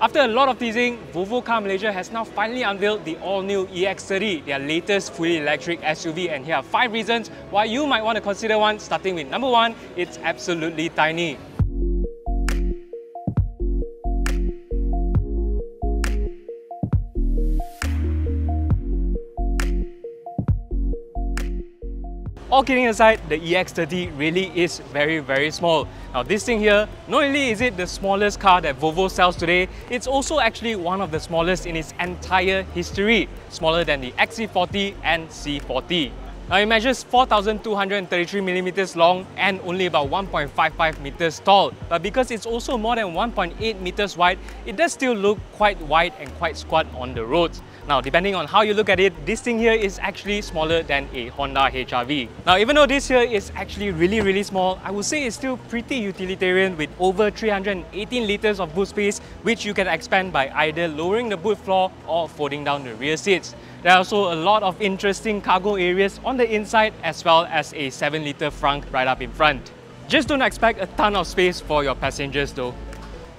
After a lot of teasing, Volvo Car Malaysia has now finally unveiled the all-new EX30, their latest fully electric SUV, and here are 5 reasons why you might want to consider one, starting with number 1, it's absolutely tiny. All kidding aside, the EX30 really is very small. Now this thing here, not only is it the smallest car that Volvo sells today, it's also actually one of the smallest in its entire history, smaller than the XC40 and C40. Now it measures 4,233mm long and only about 1.55 meters tall. But because it's also more than 1.8 meters wide, it does still look quite wide and quite squat on the roads. Now, depending on how you look at it, this thing here is actually smaller than a Honda HR-V. Now, even though this here is actually really small, I would say it's still pretty utilitarian with over 318 liters of boot space, which you can expand by either lowering the boot floor or folding down the rear seats. There are also a lot of interesting cargo areas on the inside, as well as a 7-litre trunk right up in front. Just don't expect a ton of space for your passengers though.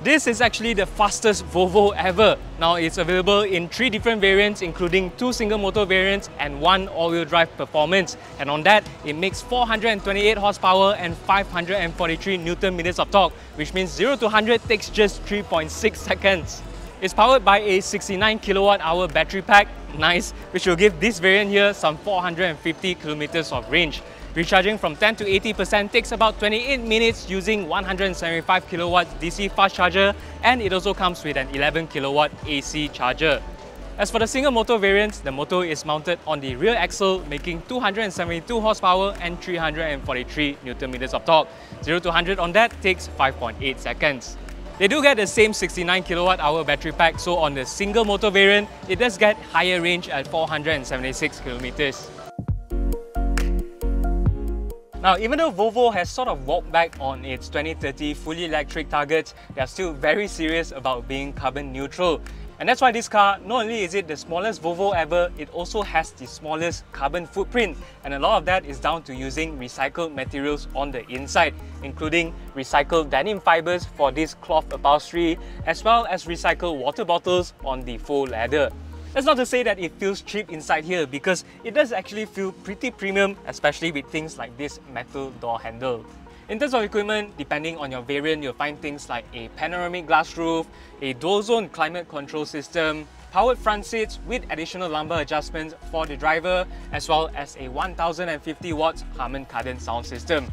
This is actually the fastest Volvo ever. Now it's available in 3 different variants, including 2 single motor variants and 1 all-wheel drive performance. And on that, it makes 428 horsepower and 543 Newton-meters of torque, which means 0 to 100 takes just 3.6 seconds. It's powered by a 69kWh battery pack, nice, which will give this variant here some 450 kilometers of range. Recharging from 10 to 80% takes about 28 minutes using 175kW DC fast charger, and it also comes with an 11kW AC charger. As for the single motor variants, the motor is mounted on the rear axle, making 272 horsepower and 343 Nm of torque. 0 to 100 on that takes 5.8 seconds. They do get the same 69kWh battery pack, so on the single motor variant, it does get higher range at 476km. Now, even though Volvo has sort of walked back on its 2030 fully electric targets, they are still very serious about being carbon neutral. And that's why this car, not only is it the smallest Volvo ever, it also has the smallest carbon footprint. And a lot of that is down to using recycled materials on the inside, including recycled denim fibers for this cloth upholstery, as well as recycled water bottles on the faux leather. That's not to say that it feels cheap inside here, because it does actually feel pretty premium, especially with things like this metal door handle. In terms of equipment, depending on your variant, you'll find things like a panoramic glass roof, a dual-zone climate control system, powered front seats with additional lumbar adjustments for the driver, as well as a 1050 watts Harman Kardon sound system.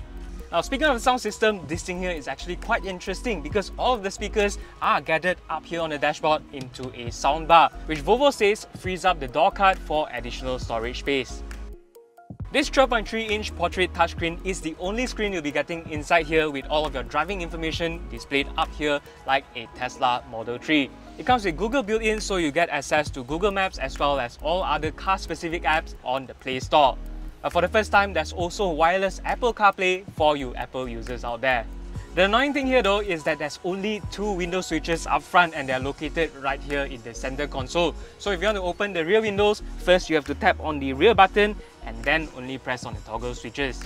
Now, speaking of the sound system, this thing here is actually quite interesting because all of the speakers are gathered up here on the dashboard into a soundbar, which Volvo says frees up the door card for additional storage space. This 12.3-inch portrait touchscreen is the only screen you'll be getting inside here, with all of your driving information displayed up here like a Tesla Model 3. It comes with Google built-in, so you get access to Google Maps as well as all other car-specific apps on the Play Store. But for the first time, there's also wireless Apple CarPlay for you Apple users out there. The annoying thing here though is that there's only 2 window switches up front, and they're located right here in the center console. So if you want to open the rear windows, first you have to tap on the rear button and then only press on the toggle switches.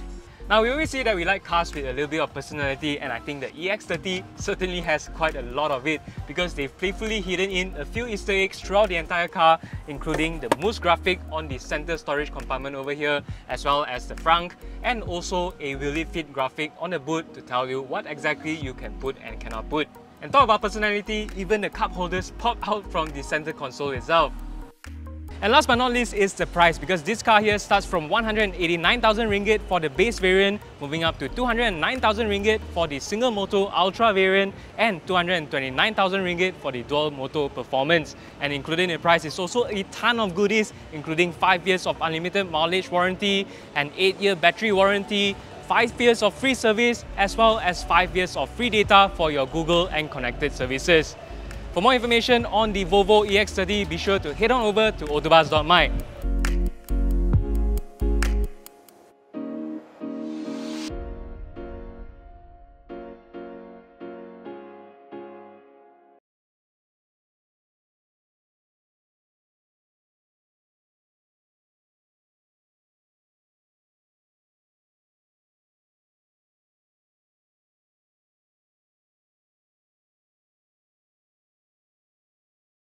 Now, we always say that we like cars with a little bit of personality, and I think the EX30 certainly has quite a lot of it, because they've playfully hidden in a few Easter eggs throughout the entire car, including the moose graphic on the center storage compartment over here, as well as the trunk, and also a will it fit graphic on the boot to tell you what exactly you can put and cannot put. And talk about personality, even the cup holders pop out from the center console itself. And last but not least is the price, because this car here starts from 189,000 ringgit for the base variant, moving up to 209,000 ringgit for the single motor ultra variant and 229,000 ringgit for the dual motor performance. And included in the price is also a ton of goodies, including 5 years of unlimited mileage warranty, an 8-year battery warranty, 5 years of free service, as well as 5 years of free data for your Google and connected services. For more information on the Volvo EX30, be sure to head on over to AutoBuzz.my.